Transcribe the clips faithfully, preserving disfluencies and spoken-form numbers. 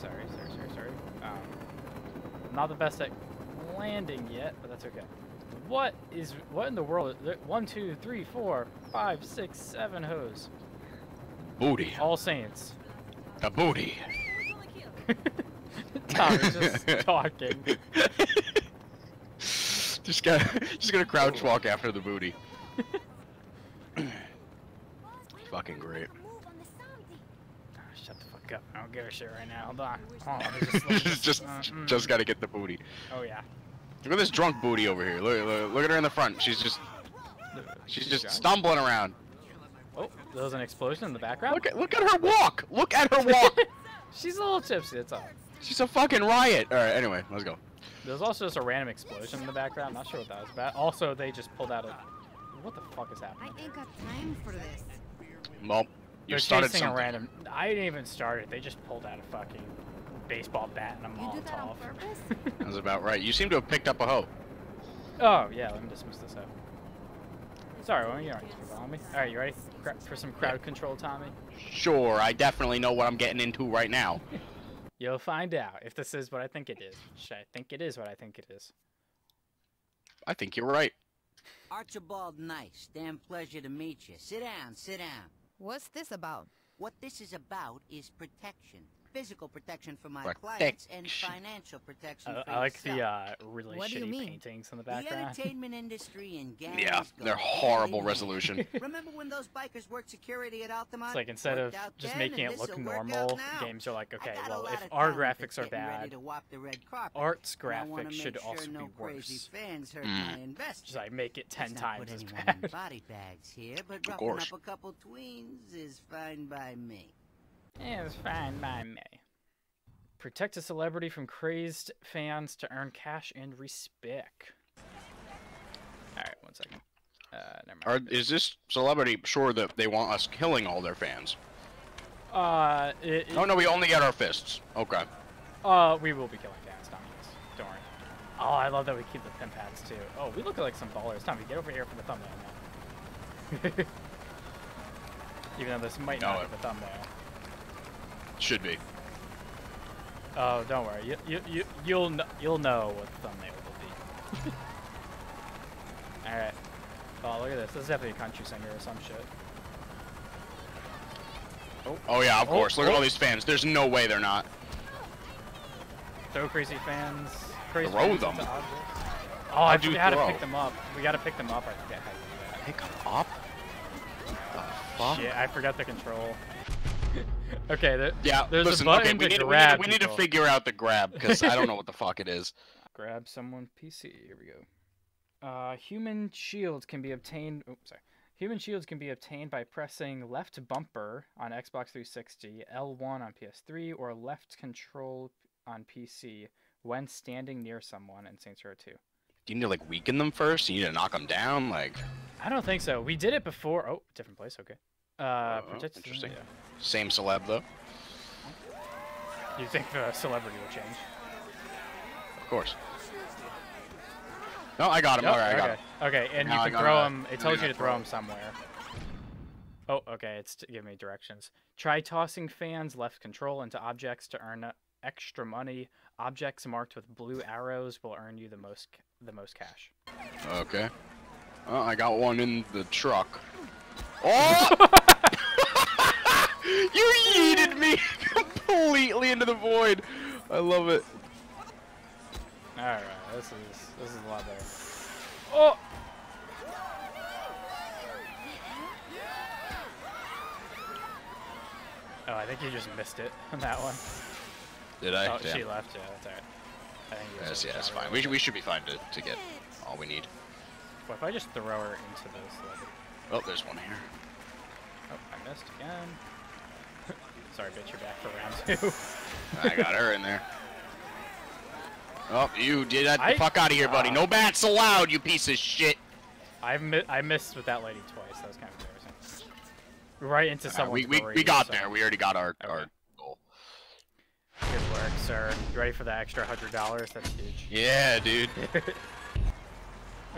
sorry, sorry, sorry, sorry. Um, not the best at landing yet, but that's okay. What is, what in the world? One, two, three, four, five, six, seven hoes. Booty. All Saints. The booty. Tommy's just talking. Just got, just gonna crouch walk after the booty. Fucking great. Oh, shut the fuck up. I don't give a shit right now. Hold on. Hold on. just, just, uh, mm. just gotta get the booty. Oh yeah. Look at this drunk booty over here. Look, look, look at her in the front. She's just, she's just stumbling around. Oh, there was an explosion in the background. Look at, look at her walk. Look at her walk. She's a little tipsy. That's all. She's a fucking riot. All right. Anyway, let's go. There's also just a random explosion in the background. I'm not sure what that was about. Also, they just pulled out a. What the fuck is happening? I ain't got time for this. Well, you They're started something. A random. I didn't even start it. They just pulled out a fucking baseball bat and a Molotov. You did that on purpose? That was about right. You seem to have picked up a hoe. Oh yeah. Let me dismiss this hoe. Sorry, well, you aren't following me. All right, you ready for some crowd control, Tommy? Sure. I definitely know what I'm getting into right now. You'll find out if this is what I think it is. Should I think it is what I think it is? I think you're right. Archibald Nice, damn pleasure to meet you. Sit down, sit down. What's this about? What this is about is protection. Physical protection for my protection. clients and financial protection uh, for I like yourself. the uh, really what shitty paintings in the background. The entertainment industry and gangs yeah, they're horrible resolution. Remember when those bikers worked security at Altamont? It's like instead of just making it look normal, games are like, okay, well, if our graphics are bad, art's graphics should sure also no be worse. Fans hurt mm. my investment. Just like make it ten Let's times as bad. Body bags here, but of course. Up a couple tweens is fine by me. Yeah, it's fine by me. Protect a celebrity from crazed fans to earn cash and respect. Alright, one second. Uh, never mind. Are, is this celebrity sure that they want us killing all their fans? Uh, it, it, oh no, we only got our fists. Okay. Uh, we will be killing fans, Tommy. Don't worry. Oh, I love that we keep the pin pads too. Oh, we look like some ballers. Tommy, get over here for the thumbnail now. Even though this might not no, be the thumbnail. Should be. Oh, don't worry. You you, you you'll kn you'll know what the thumbnail will be. All right. Oh, look at this. This is definitely a country singer or some shit. Oh, oh yeah, of oh, course. Look oh. at all these fans. There's no way they're not. So crazy fans. Crazy throw fans them. Oh, I, I do how to pick them up. We gotta pick them up. I forget how to do that. Pick them up? What the fuck? Shit, I forgot the control. Okay, there, yeah, there's listen, a button okay, we to need, grab We, need, we need to figure out the grab, because I don't know what the fuck it is. Grab someone P C. Here we go. Uh, human shields can be obtained... Oops, sorry. Human shields can be obtained by pressing left bumper on Xbox three sixty, L one on P S three, or left control on P C when standing near someone in Saints Row two. Do you need to, like, weaken them first? You need to knock them down? Like... I don't think so. We did it before... Oh, different place. Okay. Uh, oh, interesting. Them, yeah. Same celeb though. You think the celebrity will change? Of course. No, I got him. Nope. All right, okay. I got him. Okay, and now you can throw him. It tells you to throw him somewhere. Oh, okay. It's to give me directions. Try tossing fans left control into objects to earn extra money. Objects marked with blue arrows will earn you the most the most cash. Okay. Oh, I got one in the truck. Oh! You yeeted me completely into the void. I love it. All right, this is this is a lot better. Oh! Oh, I think you just missed it on that one. Did I? Oh, yeah. She left. Yeah, that's all right. I think you yes, yeah, that's fine. Right. We should, we should be fine to to get all we need. What if I just throw her into those? Like... Oh, there's one here. Oh, I missed again. Sorry, bitch, you're back for round two. I got her in there. Oh, you did that. I, fuck out of here, uh, buddy. No bats allowed, you piece of shit. I, mi I missed with that lady twice. That was kind of embarrassing. Right into uh, someone. We, we, we got there. We already got our, okay. our goal. Good work, sir. You ready for the extra one hundred dollars? That's huge. Yeah, dude.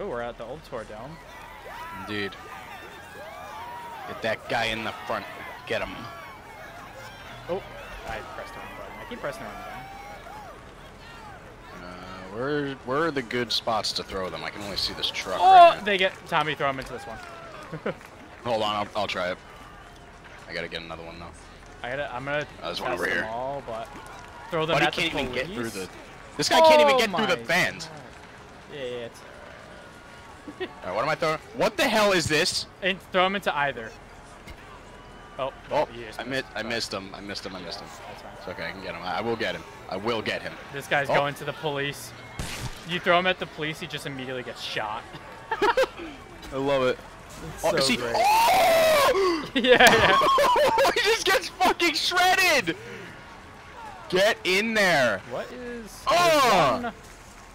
Oh, we're at the old tour dome. Indeed. Get that guy in the front. Get him. Oh, I pressed the wrong button. I keep pressing the wrong button. Uh, where, where are the good spots to throw them? I can only see this truck. Oh, right they get Tommy. Throw him into this one. Hold on, I'll, I'll try it. I gotta get another one though. I gotta. I'm gonna. Uh, there's one over here. All, but throw them. Buddy at can't the even get through the. This guy oh can't even get through the fans. God. Yeah, yeah, it's alright. Alright, what am I throwing? What the hell is this? And throw him into either. Oh, oh I, mi I missed him. I missed him. I missed him. That's fine. It's okay. I can get him. I will get him. I will get him. This guy's oh. going to the police. You throw him at the police, he just immediately gets shot. I love it. It's oh, so is he great. Oh! Yeah, yeah. He just gets fucking shredded! Get in there! What is... Oh!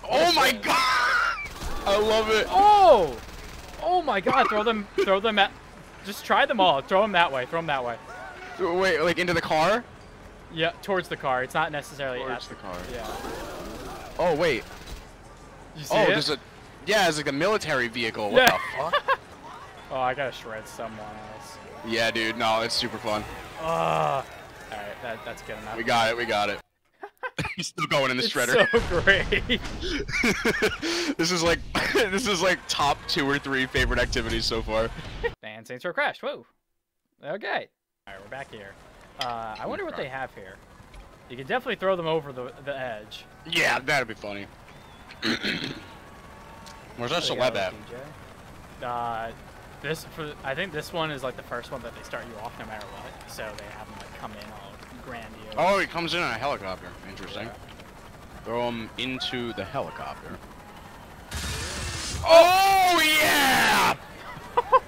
Oh my god! I love it. Oh! Oh my god, throw them throw them at... Just try them all. Throw them that way. Throw them that way. Wait, like into the car? Yeah, towards the car. It's not necessarily towards at the car. Yeah. Oh, wait. You see oh, it? There's a... Yeah, it's like a military vehicle. What yeah. the fuck? Oh, I gotta shred someone else. Yeah, dude. No, it's super fun. Uh, Alright, that, that's good enough. We got it. We got it. He's still going in the it's shredder. So great. This is like this is like top two or three favorite activities so far. And Saints Row crashed. Whoa. Okay. All right, we're back here. Uh, I wonder what they have here. You can definitely throw them over the the edge. Yeah, that'd be funny. Where's our celeb at? Uh, this for I think this one is like the first one that they start you off no matter what. So they have them like come in all grandiose. Oh, he comes in on a helicopter. Interesting. Yeah. Throw him into the helicopter. Oh yeah! oh,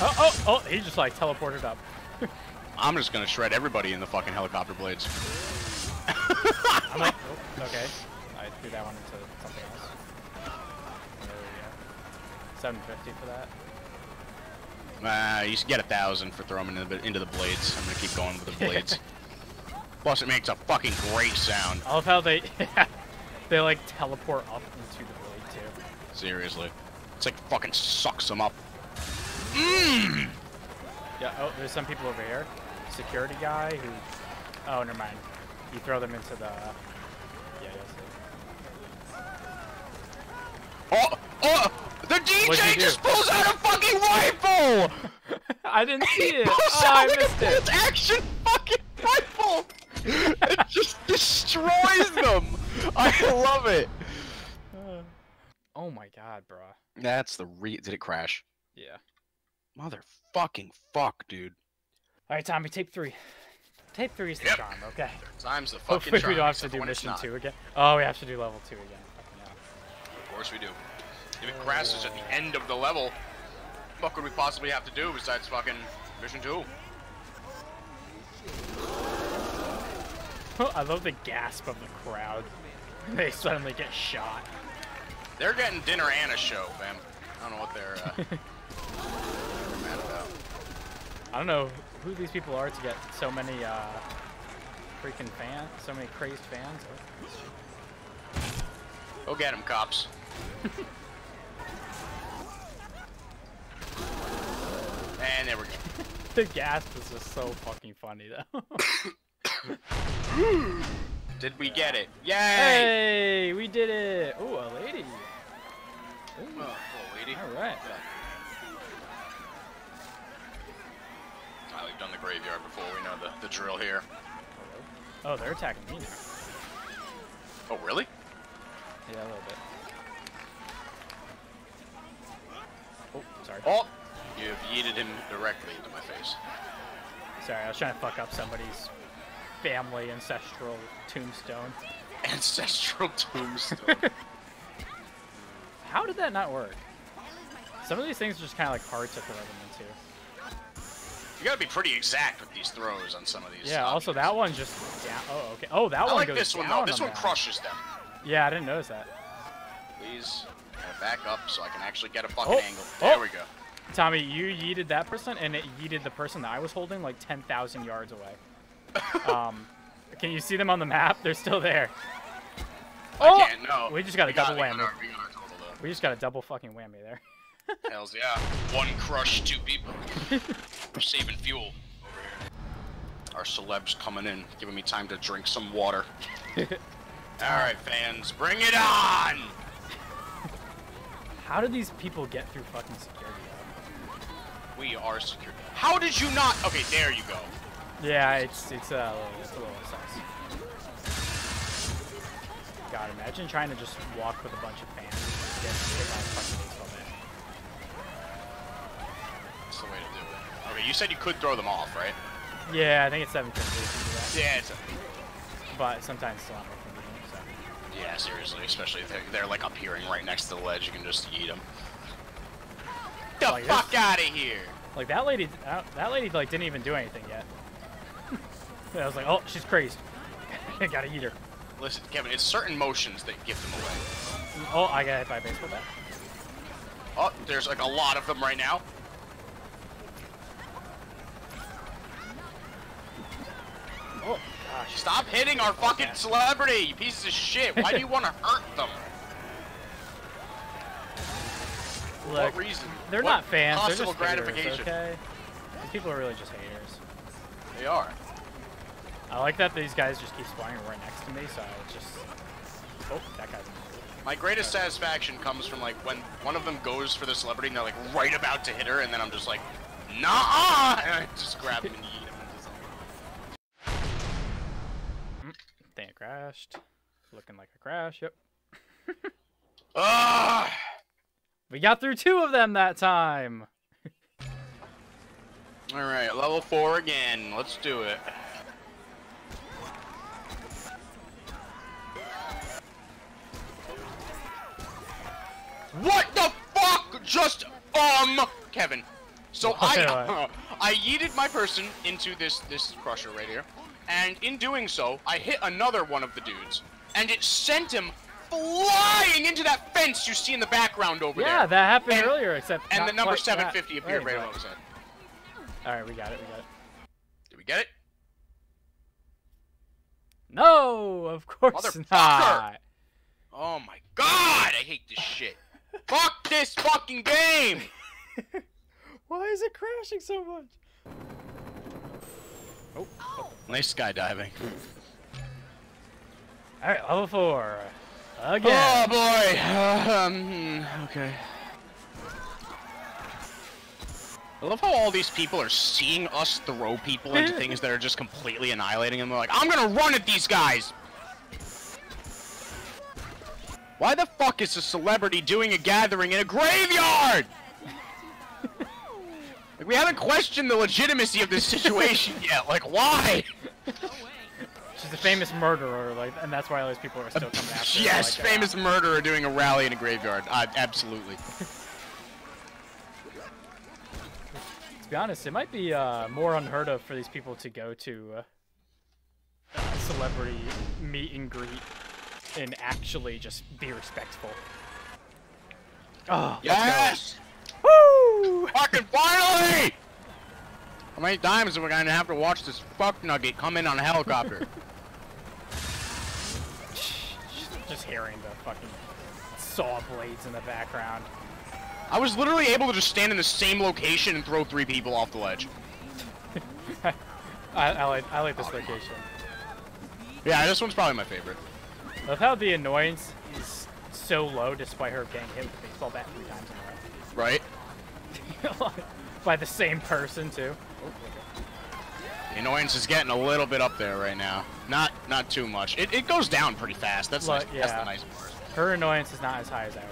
oh, oh! He just like teleported up. I'm just gonna shred everybody in the fucking helicopter blades. I'm like, oh, okay. I threw that one into something else. There we go. seven fifty for that. Uh, you should get a thousand for throwing into the, into the blades. I'm gonna keep going with the blades. Plus, it makes a fucking great sound. I love how they, yeah, they like teleport up into the blade too. Seriously, it's like fucking sucks them up. Mmm. Yeah. Oh, there's some people over here. Security guy who. Oh, never mind. You throw them into the. Yeah, you'll see. Oh. Oh. The D J just pulls out a fucking rifle! I didn't see it. He pulls oh, out I missed it. It's action fucking rifle! It just destroys them! I love it! Uh, oh my god, bro. That's the re- Did it crash? Yeah. Motherfucking fuck, dude. Alright, Tommy, tape three. Tape three is the yep. charm, okay? Time's the fucking Hopefully charm. We don't have to do mission two again. Oh, we have to do level two again. No. Of course we do. If it crashes at the end of the level, what could we possibly have to do besides fucking mission two? I love the gasp of the crowd. They suddenly get shot. They're getting dinner and a show, fam. I don't know what they're, uh, they're mad about. I don't know who these people are to get so many uh, freaking fans, so many crazed fans. Go get them, cops. And there we go. The gasp is just so fucking funny, though. Did we yeah. get it? Yay! Hey, we did it! Ooh, a lady. Ooh. Oh, a lady. All right. Oh, we've done the graveyard before. We know the, the drill here. Oh, they're attacking me now. Oh, really? Yeah, a little bit. Oh, sorry. Oh! You have yeeted him directly into my face. Sorry, I was trying to fuck up somebody's family ancestral tombstone. Ancestral tombstone. How did that not work? Some of these things are just kind of like hard to throw them into. You gotta be pretty exact with these throws on some of these. Yeah, options. Also that one just down. Oh, okay. Oh, that I one like goes this down one, though. This on one that. crushes them. Yeah, I didn't notice that. Please back up so I can actually get a fucking oh. angle. There oh. we go. Tommy, you yeeted that person, and it yeeted the person that I was holding like ten thousand yards away. um, can you see them on the map? They're still there. I oh! can't, no. We just got we a got, double whammy. We, got our, we, got our total, we just got a double fucking whammy there. Hells yeah. One crush, two people. We're saving fuel over here. our celebs coming in, giving me time to drink some water. Alright, fans, bring it on! How did these people get through fucking security? We are secure. How did you not? Okay, there you go. Yeah, it's it's, uh, it's a little sus. God, imagine trying to just walk with a bunch of fans and get hit by a fucking baseball bat. That's the way to do it. Okay, you said you could throw them off, right? Yeah, I think it's seven fifty. Yeah, it's seven fifty. But sometimes it's a lot more convenient, so. Yeah, seriously, especially if they're, they're like appearing right next to the ledge, you can just eat them. Get the like fuck this, out of here! Like that lady, that lady like didn't even do anything yet. I was like, oh, she's crazed. I gotta eat her. Listen, Kevin, it's certain motions that give them away. Oh, I got hit by a baseball bat. Oh, there's like a lot of them right now. Oh gosh! Stop hitting our fucking that. celebrity, you pieces of shit! Why do you want to hurt them? Look, what reason? They're what not fans. Possible they're just gratification. Haters, okay? These people are really just haters. They are. I like that these guys just keep spawning right next to me, so I just. Oh, that guy's. My greatest satisfaction comes from like when one of them goes for the celebrity and they're like right about to hit her, and then I'm just like, nah! And I just grab him and eat him. And just like... Dang, it crashed. Looking like a crash. Yep. Ah! uh! We got through two of them that time. All right, level four again. Let's do it. What the fuck? Just um, Kevin. So what I uh, I yeeted my person into this this crusher right here, and in doing so, I hit another one of the dudes, and it sent him flying into that fence you see in the background over yeah, there. Yeah, that happened and, earlier, except and the number seven fifty that. appeared right above his head. All right, we got it. We got it. Did we get it? No, of course not. Oh my god, I hate this shit. Fuck this fucking game. Why is it crashing so much? Oh, oh. Nice skydiving. All right, level four. Again. Oh boy! Uh, um, okay. I love how all these people are seeing us throw people into things that are just completely annihilating them. They're like, I'm gonna run at these guys! Why the fuck is a celebrity doing a gathering in a graveyard?! Like, we haven't questioned the legitimacy of this situation yet, like, why?! She's a famous murderer, like, and that's why all those people are still coming after her. Yes, like, famous uh, murderer doing a rally in a graveyard. Uh, absolutely. To be honest, it might be uh, more unheard of for these people to go to uh, celebrity meet and greet and actually just be respectful. Oh, yes! Woo! Fucking finally! How many times are we gonna have to watch this fuck nugget come in on a helicopter? Just hearing the fucking saw blades in the background. I was literally able to just stand in the same location and throw three people off the ledge. I, I, like, I like this oh, location. Yeah, this one's probably my favorite. I love how the annoyance is so low despite her getting hit with a baseball bat three times in a row. Right? By the same person, too. The annoyance is getting a little bit up there right now. Not not too much. It, it goes down pretty fast. That's, Look, nice. Yeah. That's the nice part. Her annoyance is not as high as our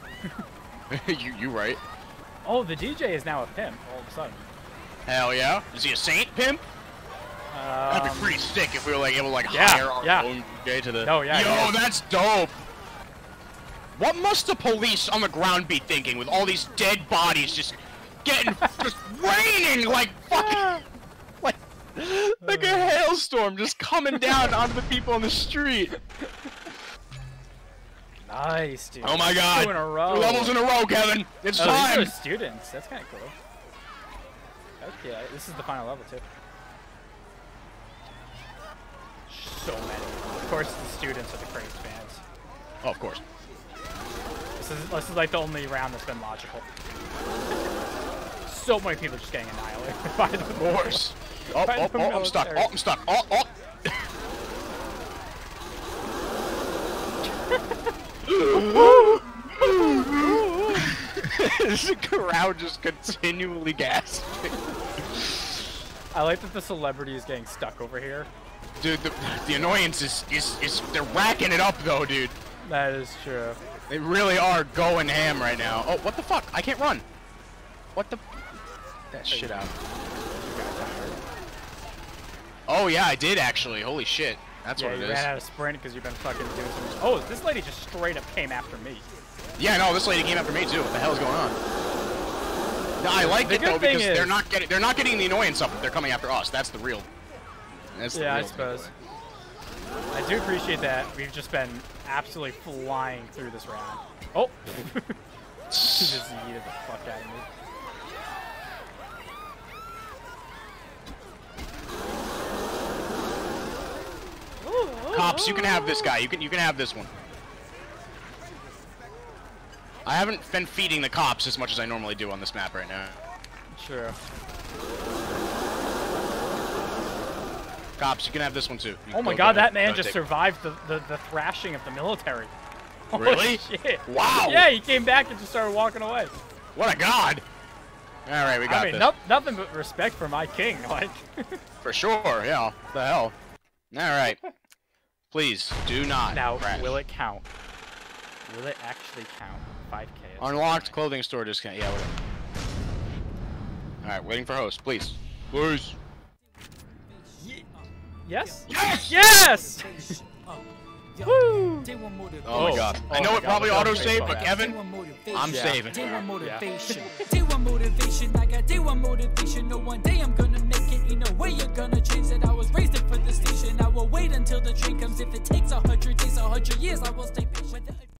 annoyance, okay? you, you right. Oh, the D J is now a pimp all of a sudden. Hell yeah. Is he a saint pimp? Um, That'd be pretty sick if we were like able to like yeah, hire our yeah. own D J to the... Oh, yeah, Yo, yeah. that's dope! What must the police on the ground be thinking with all these dead bodies just... Getting just raining like fucking like like a hailstorm just coming down onto the people on the street. Nice, dude. Oh my god! Two in a row. Two levels in a row, Kevin. It's oh, time. These are students. That's kind of cool. Okay, this is the final level too. So many. Of course, the students are the crazed fans. Oh, of course. This is this is like the only round that's been logical. So many people just getting annihilated by the horse. Oh, oh, oh, I'm stuck. Oh, I'm stuck. Oh, oh. This crowd just continually gasping. I like that the celebrity is getting stuck over here. Dude, the, the annoyance is, is, is, they're racking it up though, dude. That is true. They really are going ham right now. Oh, what the fuck? I can't run. What the? That shit out. Oh yeah, I did actually. Holy shit. That's yeah, what it is. You ran out of sprint because you've been fucking doing so much. Oh, this lady just straight up came after me. Yeah, no, this lady came after me too. What the hell is going on? No, I like it though because they're not getting they're not getting the annoyance up. They're coming after us. That's the real. That's the yeah, real I suppose. Takeaway. I do appreciate that. We've just been absolutely flying through this round. Oh, she just yeeted the fuck out of me. Cops, you can have this guy. You can you can have this one. I haven't been feeding the cops as much as I normally do on this map right now. Sure. Cops, you can have this one too. Oh my God, that man just survived the, the the thrashing of the military. Really? Holy shit. Wow. Yeah, he came back and just started walking away. What a god. All right, we got this. I mean, no, nothing but respect for my king, like. For sure. Yeah. What the hell. All right. Please do not. Now, crash. Will it count? Will it actually count? five K. Unlocked clothing store discount. Yeah, whatever. All right, waiting for host. Please. Please. Yes. Yes. Yes. Yes! Woo! Oh my God. Oh, I know it probably auto saved, but Kevin, I'm yeah. saving. Day one motivation. Day one motivation. I got day one motivation. No one day I'm gonna make it. You know where you're gonna change that. I was raised up for the station. I will wait until the train comes. If it takes a hundred days, a hundred years, I will stay.